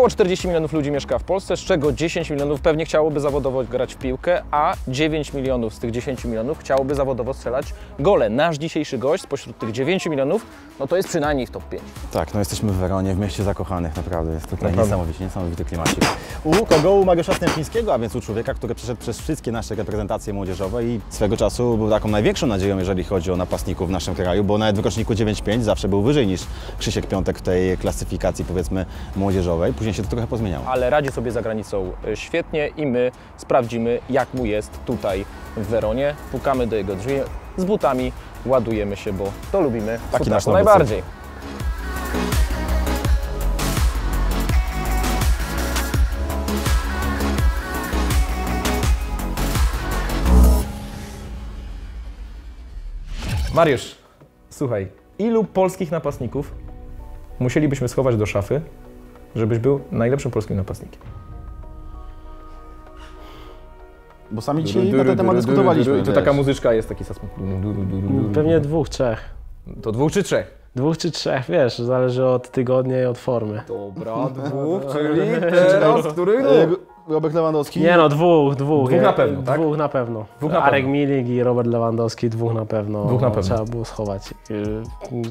Około 40 milionów ludzi mieszka w Polsce, z czego 10 milionów pewnie chciałoby zawodowo grać w piłkę, a 9 milionów z tych 10 milionów chciałoby zawodowo strzelać gole. Nasz dzisiejszy gość spośród tych 9 milionów, no to jest przynajmniej w top 5. Tak, no jesteśmy w Weronie, w mieście zakochanych, naprawdę jest tutaj niesamowity klimacik. U kogo? U Mariusza Stępińskiego, a więc u człowieka, który przeszedł przez wszystkie nasze reprezentacje młodzieżowe i swego czasu był taką największą nadzieją, jeżeli chodzi o napastników w naszym kraju, bo nawet w roczniku 9-5 zawsze był wyżej niż Krzysiek Piątek w tej klasyfikacji, powiedzmy, młodzieżowej. Później się to trochę pozmieniało. Ale radzi sobie za granicą świetnie i my sprawdzimy, jak mu jest tutaj w Weronie. Pukamy do jego drzwi z butami, ładujemy się, bo to lubimy. Taki nasz najbardziej. Mariusz, słuchaj, ilu polskich napastników musielibyśmy schować do szafy, żebyś był najlepszym polskim napastnikiem? Bo sami dzisiaj na ten temat dyskutowaliśmy. I to taka muzyczka jest, taki sasmuk. Pewnie dwóch, trzech. To dwóch czy trzech? Dwóch czy trzech, wiesz, zależy od tygodnia i od formy. Dobra, dwóch, czyli teraz, który? Robert Lewandowski? Nie no, dwóch. Dwóch na pewno, tak? Dwóch na pewno. Arek Milik i Robert Lewandowski, dwóch na pewno. Dwóch na pewno. Trzeba było schować.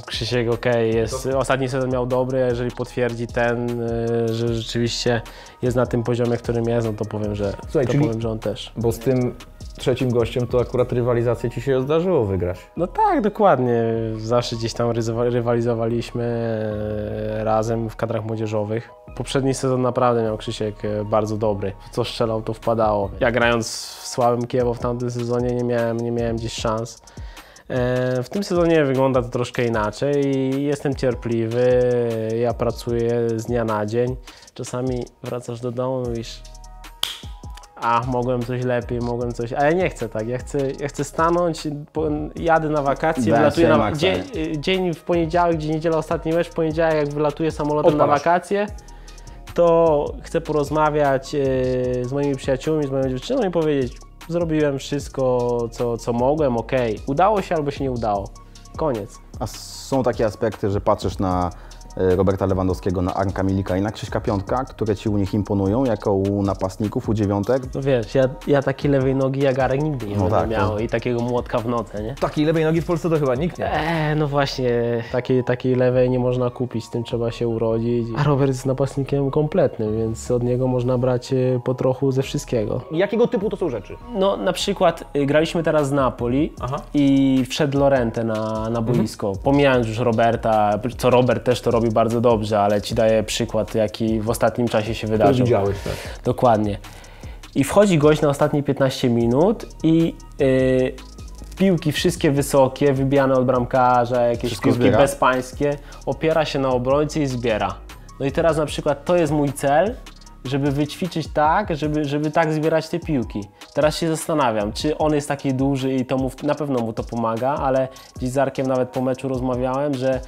Krzysiek jest, ostatni sezon miał dobry, a jeżeli potwierdzi ten, że rzeczywiście jest na tym poziomie, którym jest, no to powiem, że, słuchaj, to czyli, powiem, że on też. Bo z tym trzecim gościem to akurat rywalizację ci się zdarzyło wygrać. No tak, dokładnie. Zawsze gdzieś tam rywalizowaliśmy razem w kadrach młodzieżowych. Poprzedni sezon naprawdę miał Krzysiek bardzo dobry. Co strzelał, to wpadało. Ja grając w słabym Chievo w tamtym sezonie nie miałem gdzieś szans. W tym sezonie wygląda to troszkę inaczej i jestem cierpliwy. Ja pracuję z dnia na dzień. Czasami wracasz do domu i mówisz, a mogłem coś lepiej, mogłem coś, ale nie chcę tak, ja chcę stanąć, jadę na wakacje, wylatuję na dzień w poniedziałek, gdzie niedziela ostatni mecz, w poniedziałek jak wylatuję samolotem na wakacje, to chcę porozmawiać z moimi przyjaciółmi, z moją dziewczyną i powiedzieć, zrobiłem wszystko, co mogłem, okej, udało się albo się nie udało, koniec. A są takie aspekty, że patrzysz na Roberta Lewandowskiego, na Arka Milika i na Krzyśka Piątka, które ci u nich imponują, jako u napastników, u dziewiątek? No wiesz, ja takiej lewej nogi jak Arek nigdy nie będę miał i takiego młotka w nocy, nie? Takiej lewej nogi w Polsce to chyba nikt nie. No właśnie, takiej lewej nie można kupić, z tym trzeba się urodzić. A Robert jest napastnikiem kompletnym, więc od niego można brać po trochu ze wszystkiego. Jakiego typu to są rzeczy? No na przykład graliśmy teraz z Napoli i wszedł Lorente na boisko. Pomijając już Roberta, co Robert też to robi bardzo dobrze, ale ci daję przykład, jaki w ostatnim czasie się wydarzył. Widziałeś, tak. Dokładnie. I wchodzi gość na ostatnie 15 minut i piłki wszystkie wysokie, wybijane od bramkarza, jakieś wszystko piłki bezpańskie, opiera się na obrońcy i zbiera. No i teraz na przykład to jest mój cel, żeby wyćwiczyć tak, żeby tak zbierać te piłki. Teraz się zastanawiam, czy on jest taki duży i to na pewno mu to pomaga, ale dziś z Arkiem nawet po meczu rozmawiałem, że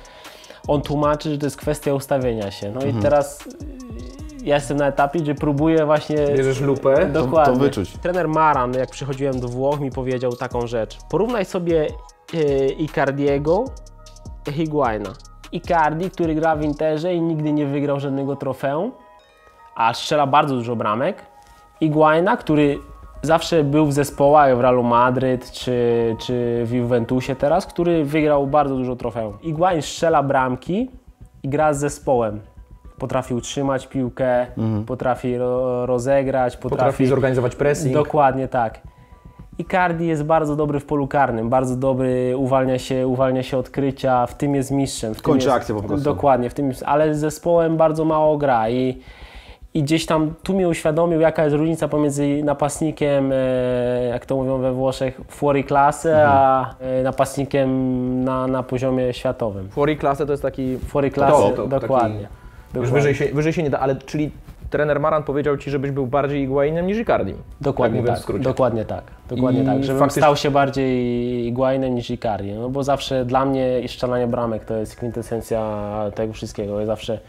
on tłumaczy, że to jest kwestia ustawienia się. No i teraz ja jestem na etapie, gdzie próbuję właśnie... Bierzesz lupę, dokładnie, to wyczuć. Trener Maran, jak przychodziłem do Włoch, mi powiedział taką rzecz. Porównaj sobie Icardiego i Higuaina. Icardi, który gra w Interze i nigdy nie wygrał żadnego trofeum, a strzela bardzo dużo bramek. Higuaina, który zawsze był w zespołach, w Realu Madryt czy w Juventusie teraz, który wygrał bardzo dużo trofeum. Higuain strzela bramki i gra z zespołem. Potrafi utrzymać piłkę, potrafi rozegrać, potrafi zorganizować pressing. Dokładnie tak. Icardi jest bardzo dobry w polu karnym, bardzo dobry, uwalnia się odkrycia, w tym jest mistrzem. Kończy akcję po prostu. Dokładnie, w tym, ale z zespołem bardzo mało gra. I gdzieś tam tu mi uświadomił, jaka jest różnica pomiędzy napastnikiem, jak to mówią we Włoszech, fuori classe, a napastnikiem na poziomie światowym. Fuori classe to jest taki... Fuori classe, dokładnie. Już wyżej się nie da, ale czyli trener Maran powiedział ci, żebyś był bardziej Higuainem niż Icardim. Dokładnie tak, dokładnie tak. Żebym stał się bardziej Higuainem niż Icardim, no bo zawsze dla mnie strzelanie bramek to jest kwintesencja tego wszystkiego. Ja zawsze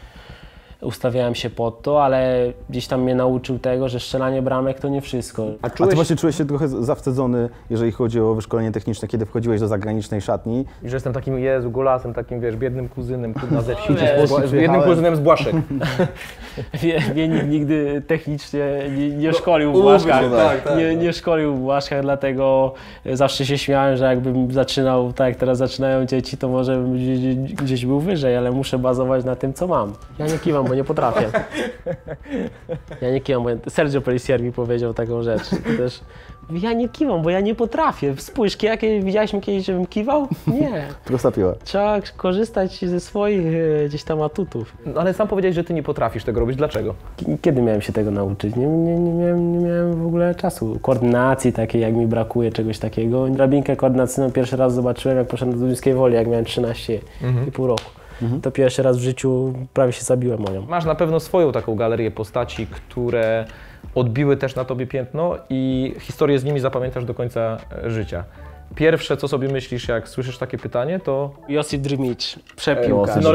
ustawiałem się pod to, ale gdzieś tam mnie nauczył tego, że strzelanie bramek to nie wszystko. A ty właśnie czułeś się trochę zawstydzony, jeżeli chodzi o wyszkolenie techniczne, kiedy wchodziłeś do zagranicznej szatni? I że jestem takim, Jezu, golasem, takim, wiesz, biednym kuzynem, kurna, ze wsi, biednym kuzynem z Błaszek. Mnie nigdy technicznie nie szkolił w Błaszkach, nie szkolił w Błaszkach, dlatego zawsze się śmiałem, że jakbym zaczynał tak jak teraz zaczynają dzieci, to może bym gdzieś był wyżej, ale muszę bazować na tym, co mam. Ja nie kiwam, bo nie potrafię. Ja nie kiwam, bo Sergio Pellissier mi powiedział taką rzecz. Też, ja nie kiwam, bo ja nie potrafię. Spójrz, widziałeś mi kiedyś, żebym kiwał? Nie. Prosta piła. Trzeba korzystać ze swoich gdzieś tam atutów. No, ale sam powiedziałeś, że ty nie potrafisz tego robić. Dlaczego? Kiedy miałem się tego nauczyć? Nie miałem w ogóle czasu. Koordynacji takiej, jak mi brakuje, czegoś takiego. Drabinkę koordynacyjną pierwszy raz zobaczyłem, jak poszedłem do Duńskiej Woli, jak miałem 13,5 roku. To pierwszy raz w życiu prawie się zabiłem o nią. Masz na pewno swoją taką galerię postaci, które odbiły też na tobie piętno i historię z nimi zapamiętasz do końca życia. Pierwsze, co sobie myślisz, jak słyszysz takie pytanie, to... Josip Drmić, przepiłkarz.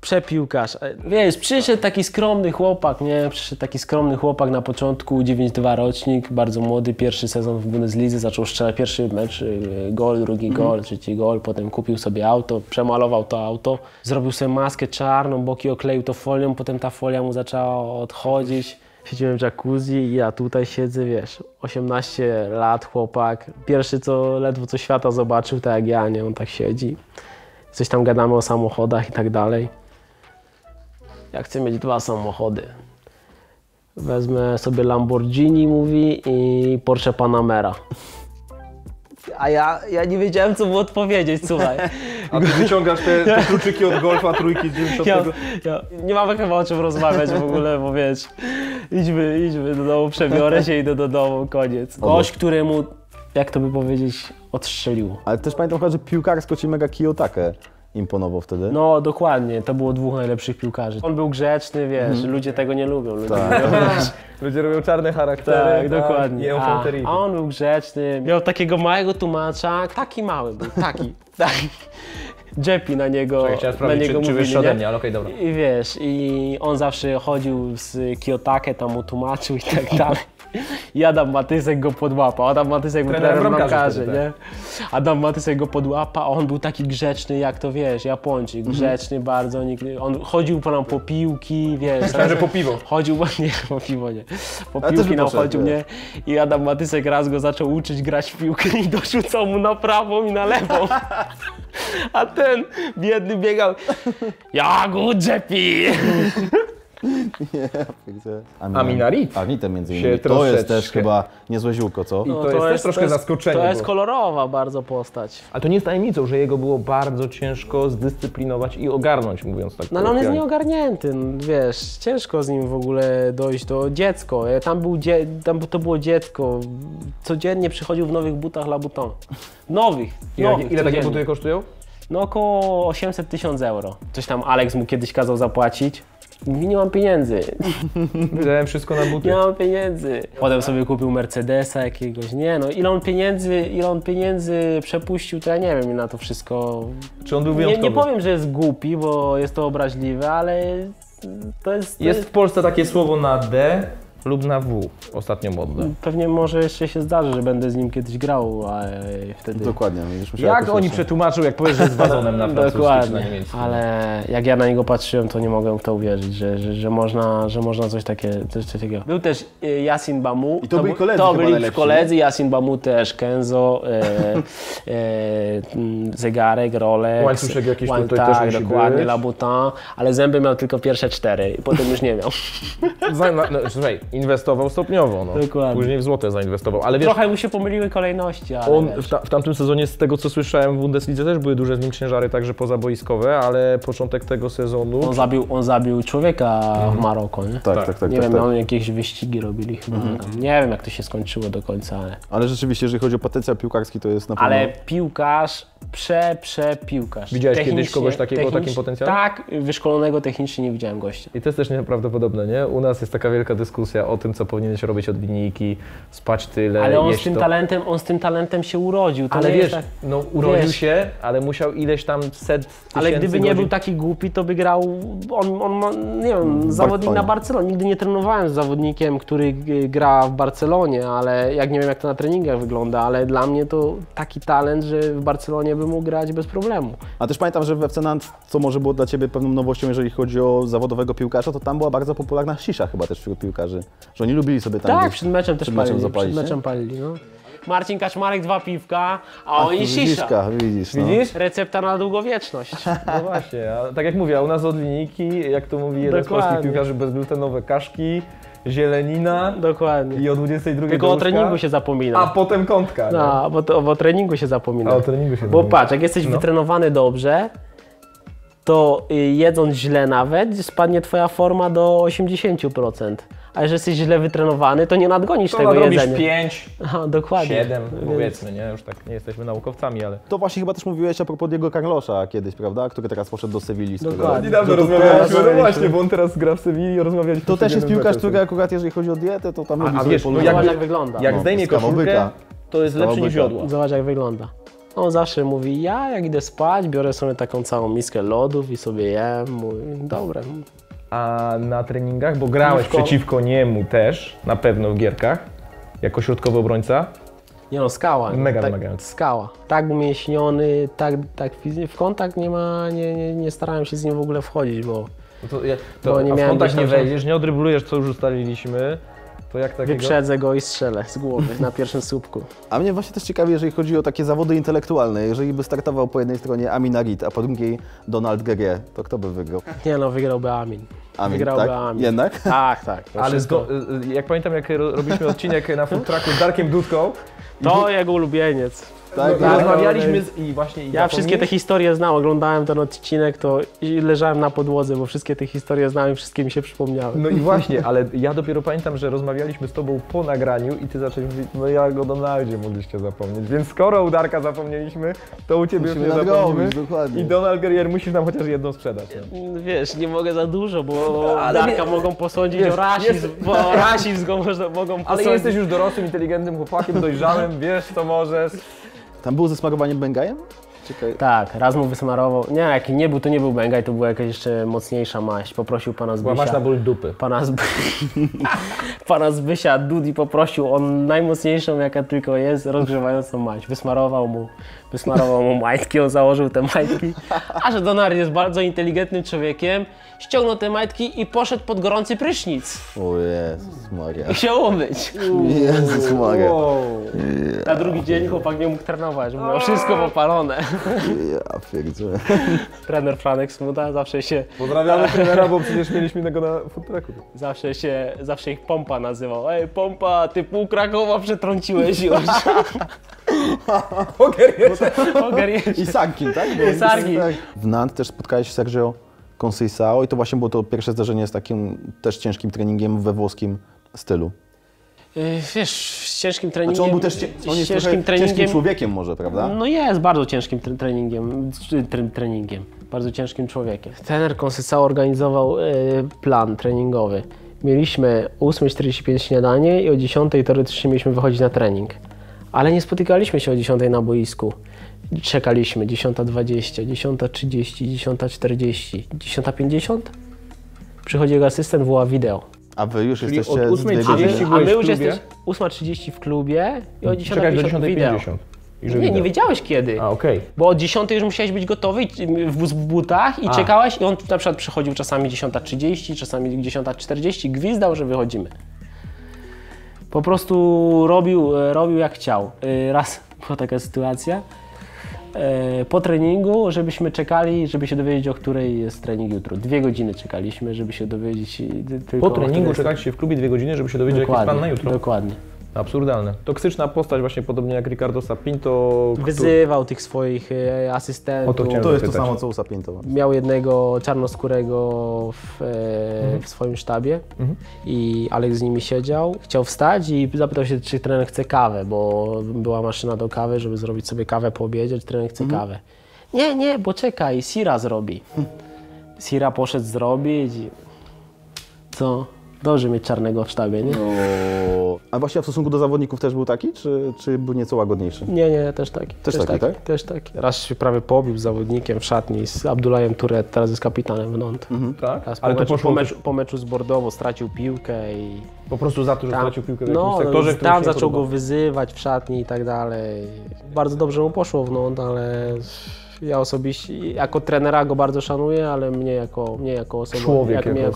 Przepiłkarz. Wiesz, przyszedł taki skromny chłopak, nie? Przyszedł taki skromny chłopak na początku, 9-2 rocznik, bardzo młody, pierwszy sezon w Bundeslidze, zaczął strzelać pierwszy mecz, gol, drugi gol, trzeci gol, potem kupił sobie auto, przemalował to auto, zrobił sobie maskę czarną, boki okleił to folią, potem ta folia mu zaczęła odchodzić. Siedziałem w jacuzzi i ja tutaj siedzę, wiesz, 18 lat chłopak, pierwszy co ledwo co świata zobaczył, tak jak ja, nie? On tak siedzi, coś tam gadamy o samochodach i tak dalej. Ja chcę mieć 2 samochody. Wezmę sobie Lamborghini, mówi, i Porsche Panamera. A ja nie wiedziałem, co mu odpowiedzieć, słuchaj. A ty wyciągasz te kluczyki od golfa, trójki z 90. Nie mamy chyba o czym rozmawiać w ogóle, bo wiesz, idźmy do domu, przebiorę się, idę do domu, koniec. Gość, któremu, jak to by powiedzieć, odstrzeliło. Ale też pamiętam chyba, że piłkarsko ci mega Kiyotake imponował wtedy? No dokładnie, to było 2 najlepszych piłkarzy. On był grzeczny, wiesz, ludzie tego nie lubią. Ludzie, ludzie robią czarne charaktery, tak, dokładnie. A on był grzeczny, miał takiego małego tłumacza, taki mały był, taki. Jepi na niego, czy wiesz ode mnie, ale okej, dobra. I wiesz, i on zawsze chodził z Kiyotake, tam mu tłumaczył i tak dalej. I Adam Matysek go podłapał. Adam Matysek był trenerem bramkarzy, nie? Adam Matysek go podłapał, a on był taki grzeczny, jak to wiesz, Japończyk, grzeczny bardzo. On chodził po nam po piłki, wiesz. Myślałem, że po piwo. Chodził, nie, po piwo nie. Po piłki nam chodził, nie? I Adam Matysek raz go zaczął uczyć grać w piłkę i dorzucał mu na prawą i na lewą. A ten biedny biegał. Jagu, Jepi! Amin Harit. Między innymi. To jest też chyba niezłe ziółko, co? No, to jest troszkę zaskoczenie. To jest kolorowa bardzo postać. Ale to nie jest tajemnicą, że jego było bardzo ciężko zdyscyplinować i ogarnąć, mówiąc tak. No ale on jest nieogarnięty, wiesz, ciężko z nim w ogóle dojść do dziecko. Tam to było dziecko. Codziennie przychodził w nowych butach Labuton. Nowych. Ile takie buty kosztują? No około 800 000 euro. Coś tam Alex mu kiedyś kazał zapłacić. Nie mam pieniędzy. Wydałem wszystko na buty. Nie mam pieniędzy. Potem sobie kupił Mercedesa jakiegoś, nie no. Ile on pieniędzy przepuścił, to ja nie wiem, na to wszystko. Czy on był wyjątkowy? Nie powiem, że jest głupi, bo jest to obraźliwe, ale to jest... Jest w Polsce takie słowo na D lub na W, ostatnio modne. Pewnie może jeszcze się zdarzy, że będę z nim kiedyś grał, ale wtedy... Dokładnie. Jak oni przetłumaczył, jak powiesz, że jest wazonem na francuski czy na niemiecki. Ale jak ja na niego patrzyłem, to nie mogłem w to uwierzyć, że można coś takiego. Był też Yassine Bammou. I to byli koledzy. To byli koledzy, Yassine Bammou też, Kenzo, zegarek, Rolex. Łańcuszek jakiś tutaj też musi być. Dokładnie, Labutin, ale zęby miał tylko pierwsze 4 i potem już nie miał. Słuchaj. Inwestował stopniowo, no. Dokładnie. Później w złote zainwestował, ale wiesz, trochę mu się pomyliły kolejności, ale on w tamtym sezonie, z tego co słyszałem, w Bundeslidze też były duże z nim ciężary, także pozaboiskowe, ale początek tego sezonu... On zabił człowieka w Maroku, nie? Tak. On jakieś wyścigi robili chyba. Nie wiem, jak to się skończyło do końca, ale... Ale rzeczywiście, jeżeli chodzi o potencjał piłkarski, to jest na pewno... Ale piłkarz, przepiłkarz. Widziałeś kiedyś kogoś takiego, takim potencjałem? Tak, wyszkolonego technicznie nie widziałem gościa. I to jest też nieprawdopodobne, nie? U nas jest taka wielka dyskusja, informacja o tym, co powinieneś robić od linijki, spać tyle. Ale on z tym talentem się urodził. To ale wiesz, tak, no urodził się, ale musiał ileś tam set tysięcy. Ale gdyby nie był taki głupi, to by grał, nie wiem, zawodnik na Barcelonie. Nigdy nie trenowałem z zawodnikiem, który gra w Barcelonie, ale jak nie wiem, jak to na treningach wygląda, ale dla mnie to taki talent, że w Barcelonie by mógł grać bez problemu. A też pamiętam, że w FC Nantes, co może było dla Ciebie pewną nowością, jeżeli chodzi o zawodowego piłkarza, to tam była bardzo popularna shisha chyba też wśród piłkarzy, że oni lubili sobie tam... Tak, przed meczem też palili, przed meczem palili, no. Marcin Kaczmarek 2 piwka, a oni shisha. Widzisz, no. Widzisz? Recepta na długowieczność. No właśnie, a tak jak mówię, a u nas od linijki, jak to mówi jeden z polskich piłkarzy, bezglutenowe kaszki, zielenina. Dokładnie. I o 22 tylko dłużka, o treningu się zapomina. A potem kątka. No, no. Bo o treningu się zapomina. A o treningu się zapomina. Bo patrz, jak jesteś wytrenowany dobrze, to jedząc źle nawet, spadnie Twoja forma do 80%. A jeżeli jesteś źle wytrenowany, to nie nadgonisz tego jedzenia. To 5, aha, dokładnie. 7, powiedzmy, nie? Już tak nie jesteśmy naukowcami, ale... To właśnie chyba też mówiłeś a propos Diego Carlos'a kiedyś, prawda? Który teraz poszedł do Sewilli. Dokładnie. Niedawno rozmawialiśmy, no właśnie, bo on teraz gra w Sewilli, rozmawialiśmy... To też jest piłkarz, który akurat jeżeli chodzi o dietę, to tam... A wiesz, no jak wygląda. Jak zdejmie koszulkę, to jest lepszy niż jodło. Zobacz jak wygląda. On zawsze mówi, ja jak idę spać, biorę sobie taką całą miskę lodów i sobie jem, mówi, dobre. A na treningach, bo grałeś przeciwko niemu też, na pewno w gierkach, jako środkowy obrońca? Nie no, skała. Mega wymagający. Skała. Tak umięśniony, tak fizycznie, w kontakt nie ma, nie starałem się z nim w ogóle wchodzić, bo nie miałem... A w kontakt nie wejdziesz, nie odryblujesz, co już ustaliliśmy. To jak takiego? Wyprzedzę go i strzelę z głowy na pierwszym słupku. A mnie właśnie też ciekawi, jeżeli chodzi o takie zawody intelektualne. Jeżeli by startował po jednej stronie Amin Harit, a po drugiej Donald Guerrier, to kto by wygrał? Nie no, wygrałby Amin. Wygrałby tak? Amin. Jednak? Tak, tak. Ale jak pamiętam, jak robiliśmy odcinek na Foot Trucku z Darkiem Dudką. To jego ulubieniec. Tak, no, rozmawialiśmy i właśnie... Ja wszystkie te historie znam, oglądałem ten odcinek, to leżałem na podłodze, bo wszystkie te historie znałem i wszystkie mi się przypomniały. No i właśnie, ale ja dopiero pamiętam, że rozmawialiśmy z Tobą po nagraniu i Ty zacząłeś mówić, no ja o Donaldzie mogliście zapomnieć, więc skoro u Darka zapomnieliśmy, to u Ciebie już nie zapomnimy. Dokładnie. I Donald Guerrier musisz nam chociaż jedną sprzedać. No. Wiesz, nie mogę za dużo, bo Darka mogą posądzić o rasizm, bo rasizm go mogą posądzić. Ale jesteś już dorosłym, inteligentnym chłopakiem, dojrzałym, wiesz co możesz. Tam był ze smarowaniem Bengajem? Ciekawe. Tak, raz mu wysmarował. Nie, jak nie był, to nie był Bengaj, to była jakaś jeszcze mocniejsza maść. Poprosił pana Zbysia. Łamasz na ból dupy. Pana Zbysia Dudi poprosił o najmocniejszą, jaka tylko jest, rozgrzewającą maść. Wysmarował mu majtki, on założył te majtki. A że Donar jest bardzo inteligentnym człowiekiem, ściągnął te majtki i poszedł pod gorący prysznic. O Jezus Maria. I się umyć. Jezus Maria. Wow. Yeah. Na drugi dzień chłopak nie mógł trenować, bo miał wszystko popalone. Ja pierdzielę. Trener Franek Smuda zawsze się... Pozdrawiamy trenera, bo przecież mieliśmy tego na Foot Trucku. Zawsze ich Pompa nazywał. Ej Pompa, ty pół Krakowa przetrąciłeś już. I Sarkin, tak? I Sarkin. W Nantes też spotkałeś się z Sergio Conceição i to właśnie było to pierwsze zdarzenie z takim też ciężkim treningiem we włoskim stylu. Wiesz, z ciężkim treningiem... Znaczy on był też ciężkim człowiekiem może, prawda? No jest, bardzo ciężkim treningiem. Bardzo ciężkim człowiekiem. Trener Conceição organizował plan treningowy. Mieliśmy o 8:45 śniadanie i o 10:00 teoretycznie mieliśmy wychodzić na trening. Ale nie spotykaliśmy się o 10:00 na boisku. Czekaliśmy 10:20, 10:30, 10:40, 10:50. Przychodził asystent, woła wideo. A wy już jesteście od 8:30. A my już jesteśmy 8:30 w klubie i o 10:50 wideo. Nie wiedziałeś kiedy. A, okay. Bo od 10:00 już musiałeś być gotowy w butach i czekałeś i on na przykład przychodził czasami 10:30, czasami 10:40, gwizdał, że wychodzimy. Po prostu robił jak chciał. Raz była taka sytuacja po treningu, żebyśmy czekali, żeby się dowiedzieć, o której jest trening jutro. 2 godziny czekaliśmy, żeby się dowiedzieć tylko... Po treningu czekaliście w klubie 2 godziny, żeby się dowiedzieć, jaki jest plan na jutro. Dokładnie. Absurdalne. Toksyczna postać właśnie, podobnie jak Ricardo Sapinto. Wyzywał tych swoich asystentów. To jest to samo, co u Sapinto. Miał jednego czarnoskórego w swoim sztabie i Alek z nimi siedział. Chciał wstać i zapytał się, czy trener chce kawę, bo była maszyna do kawy, żeby zrobić sobie kawę po obiedzie, czy trener chce kawę. Nie, nie, bo czekaj, Sira zrobi. Sira poszedł zrobić i... Co? Dobrze mieć czarnego w sztabie, nie? No. A właśnie w stosunku do zawodników też był taki, czy był nieco łagodniejszy? Nie, też taki. Też taki. Raz się prawie pobił z zawodnikiem w szatni, z Abdullayem Tourette, teraz jest kapitanem w Nantes. Mhm. Tak? Ale to poszło... po meczu z Bordeaux stracił piłkę i... Po prostu za to, że tam, stracił piłkę w jakimś sektorze, który tam zaczął go wyzywać w szatni i tak dalej. Bardzo dobrze mu poszło w Nantes, ale... Ja osobiście, jako trenera go bardzo szanuję, ale mnie jako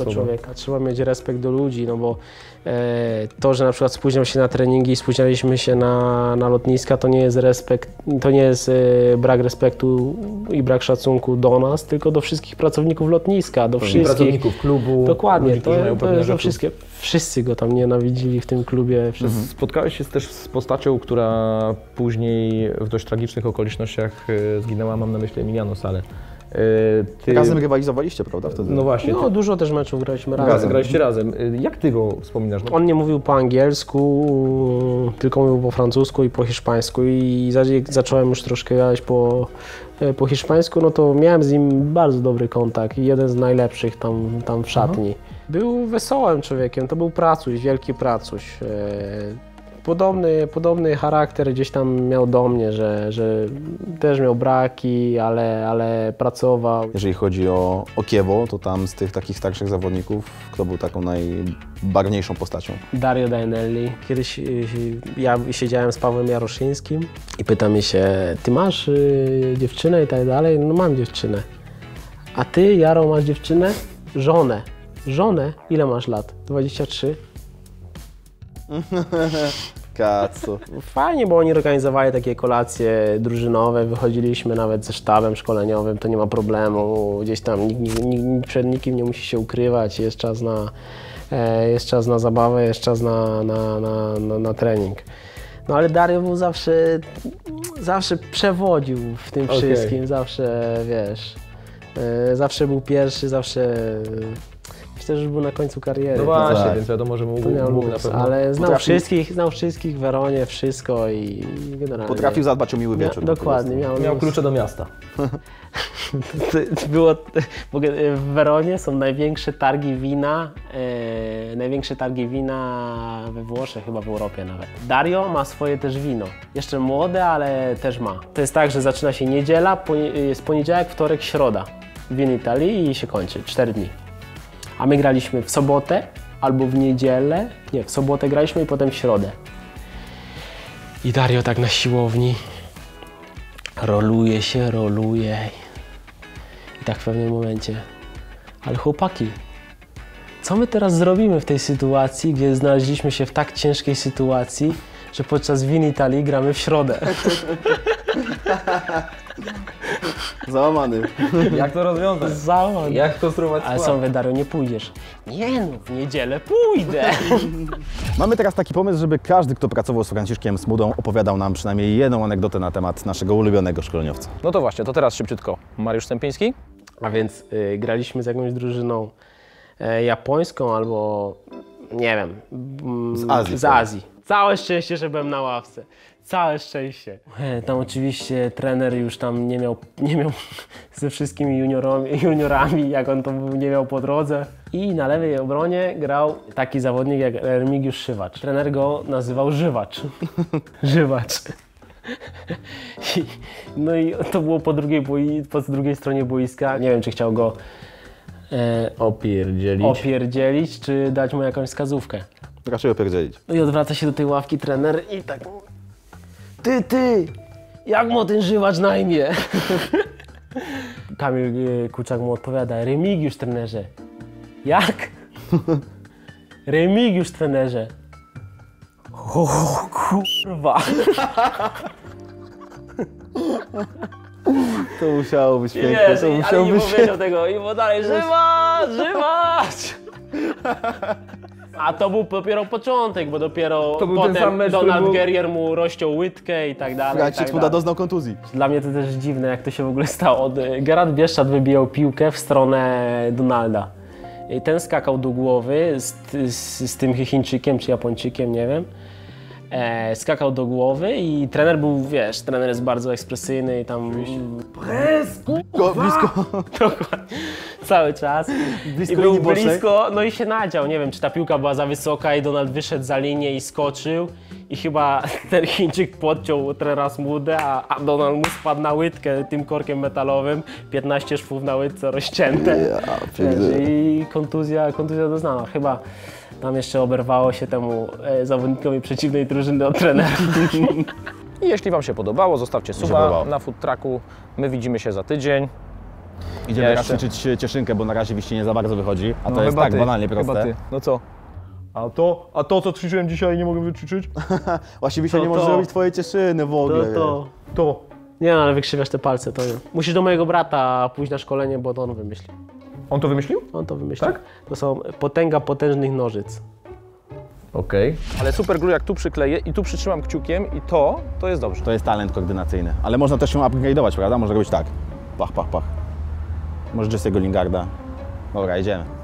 człowieka. Trzeba mieć respekt do ludzi, no bo to, że na przykład spóźniam się na treningi i spóźnialiśmy się na lotniska, to nie jest respekt, to nie jest brak respektu i brak szacunku do nas, tylko do wszystkich pracowników lotniska, do wszystkich. Pracowników klubu. Dokładnie, ludzi, to jest do wszystkie. Wszyscy go tam nienawidzili w tym klubie. Mhm. Spotkałeś się też z postacią, która później w dość tragicznych okolicznościach zginęła, mam na myśli Emiliano Salę. Razem rywalizowaliście, prawda? Wtedy? No właśnie. No, dużo też meczów graliśmy razem. Graliście razem. Jak ty go wspominasz? On nie mówił po angielsku, tylko mówił po francusku i po hiszpańsku. I jak zacząłem już troszkę gadać po hiszpańsku, no to miałem z nim bardzo dobry kontakt i jeden z najlepszych tam w szatni. Aha. Był wesołym człowiekiem, to był pracuś, wielki pracuś. Podobny charakter gdzieś tam miał do mnie, że też miał braki, ale pracował. Jeżeli chodzi o Chievo, to tam z tych takich starszych zawodników, kto był taką najbarwniejszą postacią? Dario Dainelli. Kiedyś ja siedziałem z Pawłem Jaroszyńskim i pyta mnie się, ty masz dziewczynę i tak dalej? No mam dziewczynę. A ty, Jaro, masz dziewczynę? Żonę. Żonę? Ile masz lat? 23? Kacu. Fajnie, bo oni organizowali takie kolacje drużynowe, wychodziliśmy nawet ze sztabem szkoleniowym, to nie ma problemu, gdzieś tam nikt przed nikim nie musi się ukrywać, jest czas na zabawę, jest czas na trening. No ale Dario był zawsze przewodził w tym wszystkim, zawsze, wiesz, zawsze był pierwszy, zawsze... Myślę, że był na końcu kariery. No właśnie, tak. Więc wiadomo, że mógł na pewno. Ale znał wszystkich w Weronie, wszystko i generalnie... Potrafił zadbać o miły wieczór. Dokładnie. Miał klucze do miasta. W Weronie są największe targi wina we Włoszech, chyba w Europie nawet. Dario ma swoje też wino. Jeszcze młode, ale też ma. To jest tak, że zaczyna się niedziela, jest poniedziałek, wtorek, środa w Vinitaly i się kończy. 4 dni. A my graliśmy w sobotę albo w niedzielę, nie, w sobotę graliśmy i potem w środę. I Dario tak na siłowni roluje. I tak w pewnym momencie, ale chłopaki, co my teraz zrobimy w tej sytuacji, gdzie znaleźliśmy się w tak ciężkiej sytuacji, że podczas Vinitaly gramy w środę. Załamany. Jak to rozwiązać? Załamany. Jak to sprowadzić? Ale są Dario, nie pójdziesz. Nie no, w niedzielę pójdę. Mamy teraz taki pomysł, żeby każdy, kto pracował z Franciszkiem Smudą, opowiadał nam przynajmniej jedną anegdotę na temat naszego ulubionego szkoleniowca. No to właśnie, to teraz szybciutko. Mariusz Stępiński. A więc graliśmy z jakąś drużyną japońską albo, nie wiem, z Azji. Całe szczęście, że byłem na ławce. Całe szczęście. Tam oczywiście trener już tam nie miał ze wszystkimi juniorami, jak on to nie miał po drodze. I na lewej obronie grał taki zawodnik jak Remigiusz Żywacz. Trener go nazywał Żywacz. Żywacz. No i to było po drugiej stronie boiska. Nie wiem, czy chciał go opierdzielić, czy dać mu jakąś wskazówkę. Raczej opierdzielić. No i odwraca się do tej ławki trener i tak... Ty! Jak mu ten Żywacz na imię? Kamil Kuczak mu odpowiada, Remigiusz, trenerze. Jak? Remigiusz, trenerze. O kurwa. To musiało być piękne, to musiało być... Nie powiedział tego i bo dalej, Żywacz! A to był dopiero początek, bo dopiero potem mecz, Donald Guerrier mu rozciął łydkę i tak dalej. Krzysiek Smuda doznał kontuzji. Dla mnie to też dziwne, jak to się w ogóle stało. Gerard Bieszczad wybijał piłkę w stronę Donalda. I ten skakał do głowy z tym Chińczykiem czy Japończykiem, nie wiem. skakał do głowy i trener był, wiesz, trener jest bardzo ekspresyjny i tam... Blisko! Dokładnie. Cały czas. Blisko, i był blisko, no i się nadział. Nie wiem, czy ta piłka była za wysoka i Donald wyszedł za linię i skoczył. I chyba ten Chińczyk podciął trenera Smudę, a Donald mu spadł na łydkę tym korkiem metalowym. 15 szwów na łydce rozcięte. I kontuzja doznana. Chyba tam jeszcze oberwało się temu zawodnikowi przeciwnej drużyny od trenera. I jeśli wam się podobało, zostawcie suba na Foot Trucku. My widzimy się za tydzień. Idziemy raz ćwiczyć Cieszynkę, bo na razie wiście nie za bardzo wychodzi. A to no jest tak banalnie proste. No co? A to co ćwiczyłem dzisiaj nie mogę wyćwiczyć? Właściwie się nie może robić twojej Cieszyny w ogóle. Nie no, ale wykrzywiasz te palce, to nie. Musisz do mojego brata pójść na szkolenie, bo to on wymyślił. On to wymyślił? On to wymyślił. Tak? To są potęga potężnych nożyc. Okej. Ale super glue jak tu przykleję i tu przytrzymam kciukiem i to jest dobrze. To jest talent koordynacyjny. Ale można też się upgrade'ować, prawda? Można robić tak. Pach, pach, pach. Może Jesse'ego Lingarda. Dobra, idziemy.